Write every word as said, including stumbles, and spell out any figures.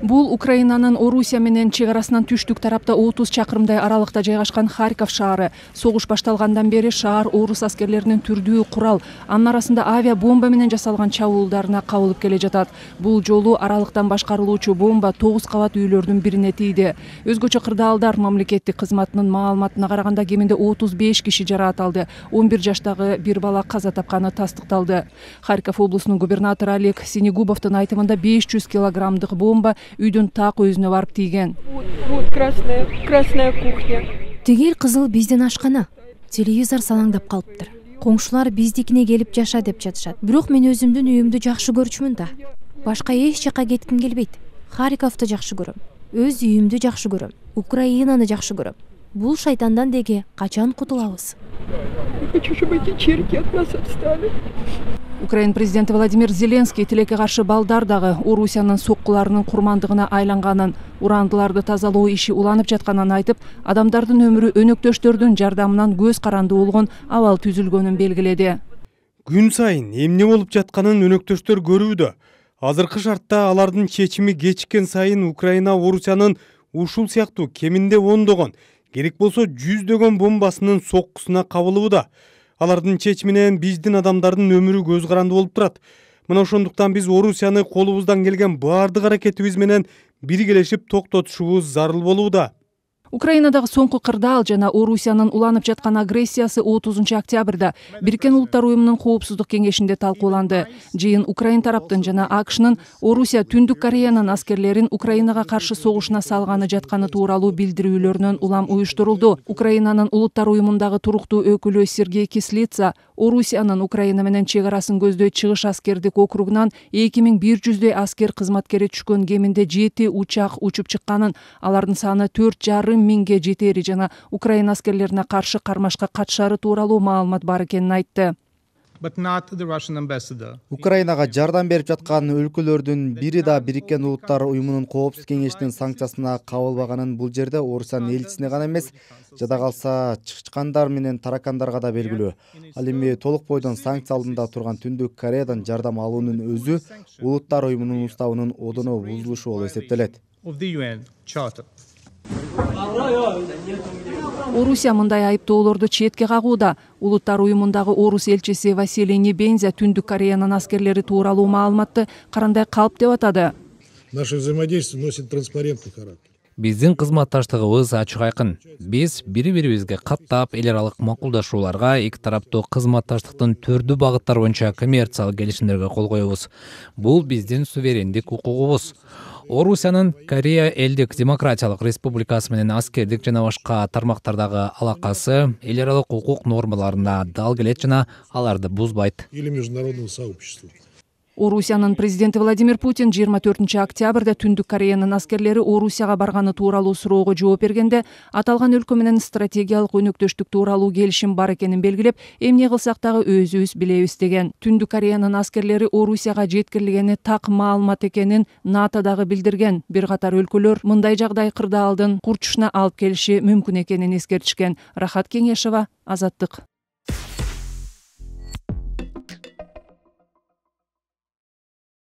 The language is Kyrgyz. Бул Украинанын Орусия менен чегарасынан түштүк тарапта отуз чакырымдай аралыкта жайгашкан Харьков шаары. Согуш башталгандан бери шаар орус аскерлеринин түрдүү курал, анын арасында авиа бомба менен жасалган чабуулдарына кабылып келе жатат. Бул жолу аралыктан башкарылуучу бомба тогуз кабат үйлөрдүн бирине тийди. Өзгөчө кырдаалдар мамлекеттик кызматынын маалыматына караганда кеминде отуз беш киши жараат алды. он бир жаштагы бир бала каза тапканы тастыкталды. Харьков облусунун губернатору Олег Синегубовдун айтымында беш жүз килограммдык бомба үйдүн так өзүнө барып тийген. Вот красная, красная кухня. Тегел кызыл бизден ашкана. Телевизор салаңдап калыптыр. Коңшулар биздикине келип жаша деп жатышат. Бирок мен өзүмдүн үйүмдү жакшы көрчүмүн да. Башка эч жака кетким келбейт. Харьковду жакшы көрөм. Өз үйүмдү жакшы көрөм. Украинаны жакшы көрөм. Бул шайтандан деге качан кутулабыз? Украyna президенти Владимир Зеленский тилекке каршы балдардагы Орусиянын соккуларынын курмандыгына айланганын, урандыларды тазалоо иши уланып жатканын айтып, адамдардын өмүрү өнөктөштөрдүн жардамынан көз каранды болгон абал түзүлгөнүн белгиледи. Күн сайын эмне болуп жатканын өнөктөштөр көрүүдө. Азыркы шартта алардын чечими кечиккен сайын Украина Орусиянын ушул сыяктуу кеминде ондогон, керек болсо жүздөгөн бомбасынын соккусуна кабылууда. Алардын чечиминен биздин адамдардын өмүрү көз каранды болуп турат. Мына ошондуктан биз Орусияны колубуздан келген баардык аракетибиз менен биргелешип токтотушубуз зарыл болууда. Украинадагы соңку кырдаал жана Орусиянын уланып жаткан агрессиясы отузунчу октябрда Бириккен Улуттар Уюмунун Коопсуздук Кеңешинде талкууланды. Жыйын Украин тараптын жана АКШнын Орусия Түндүк Кореянын аскерлерин Украинага каршы согушуна салганы жатканы тууралуу билдирүүлөрүнөн улам уюштурулду. Украинанын Улуттар Уюмундагы туруктуу өкүлү Сергей Кислица Орусиянын Украина менен чегарасын көздөй чыгыш аскердик округунан эки миң бир жүздөй аскер кызматкери түшкөн, кеминде жети учак учуп чыкканын, алардын саны төрт жарым миңге жетери жана Украина аскерлерине каршы кармашка катышары тууралуу маалымат бар экенин айтты. Украинага жардам берип жаткан өлкөлөрдүн бири да Бириккен Улуттар Уюмунун Коопсуздук Кеңешинин санкциясына кабылбаганын бул жерде Орусиянын элчисине гана эмес, жада калса чыкчыкандар менен таракандарга да белгилүү. Ал эми толук бойдон санкция алдында турган Түндүк Кореядан жардам алуунун өзү Улуттар Уюмунун уставынын одоно бузулушу болуп эсептелет. Орусия мындай айыптоолорду четке кагууда. Улуттар Уюмундагы орус элчиси Василий Небензя Түндүк Кореянын аскерлери тууралуу маалыматты кандай калп деп атады. Наше взаимодействие носит транспарентный характер. Биздин кызматташтыгыбыз ачык айкын. Биз бири-бирибизге каттап, эл аралык макулдашууларга, эки тараптуу кызматташтыктын түрдүү багыттары боюнча коммерциялык келишимдерге кол коебуз. Бул биздин суверендик укугубуз. Орусиянын Корея элдик демократиялык республикасы менен аскердик жана башка тармактардагы алакасы эл аралык укук нормаларына дал келет жана аларды бузбайт. Орусиянын президенти Владимир Путин жыйырма төртүнчү октябрда Түндүк Кореянын аскерлери Орусияга барганы тууралуу суроого жооп бергенде, аталган өлкө менен стратегиялык өнөктөштүк тууралуу келишим бар экенин белгилеп, эмне кылсак дагы өзүбүз билебиз деген. Түндүк Кореянын аскерлери Орусияга жеткирилгени так маалымат экенин НАТОдагы билдирген. Бир катар өлкөлөр мындай жагдай кырдаалдын курчушуна алып келиши мүмкүн экенин эскертишкен. Рахат Кеңешова, Азаттык.